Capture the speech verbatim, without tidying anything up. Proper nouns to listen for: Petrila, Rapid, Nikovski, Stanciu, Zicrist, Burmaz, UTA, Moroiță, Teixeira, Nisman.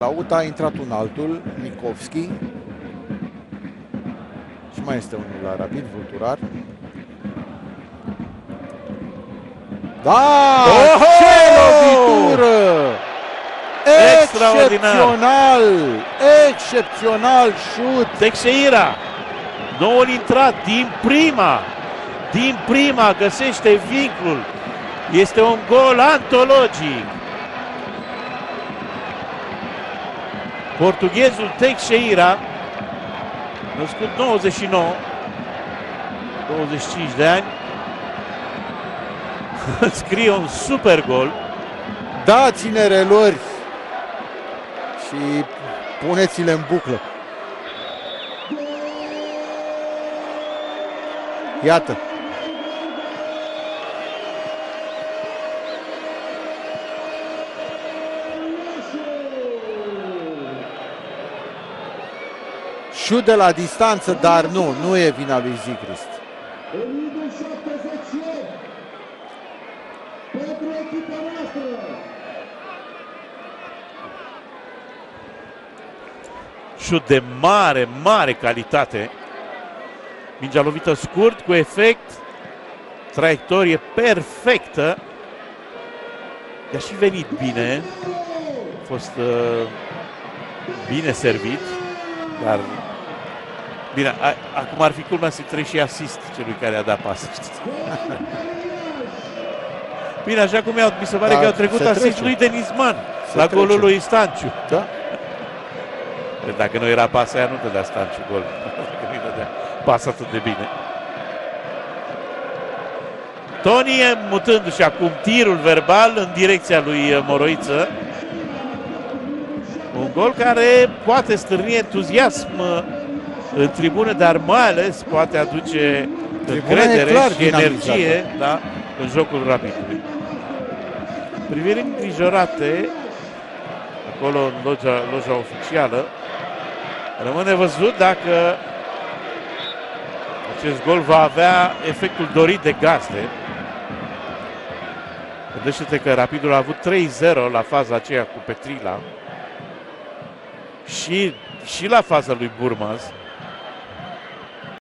La U T A a intrat un altul, Nikovski. Și mai este unul la Rapid, Vulturar. Da! Oh! Ce lovitură! Excepțional! Excepțional șut! Teixeira! Noul intrat din prima! Din prima găsește vincul! Este un gol antologic! Portughezul Teixeira, născut nouăzeci și nouă, douăzeci și cinci de ani, scrie un super gol. Da, ține relori și puneți-le în buclă. Iată. Șut de la distanță, dar nu, nu e vina lui Zicrist. Șut de mare, mare calitate. Mingea lovită scurt, cu efect, traiectorie perfectă. I-a și venit bine. A fost uh, bine servit, dar... Bine, a, acum ar fi culmea să treci și asist celui care a dat pas. Bine, așa cum mi se pare da, că au trecut asist lui de Nisman la trece. Golul lui Stanciu. Da? Dacă nu era pasa aia, nu te dea Stanciu gol. Dacă nu dea pas atât de bine. Tonie mutându-și acum tirul verbal în direcția lui Moroiță. Un gol care poate stârni entuziasm în tribune, dar mai ales poate aduce încredere și energie, da, în jocul Rapidului. Priviri îngrijorate acolo în loja, loja oficială. Rămâne văzut dacă acest gol va avea efectul dorit de gazde. Gândește-te că Rapidul a avut trei zero la faza aceea cu Petrila și, și la faza lui Burmaz.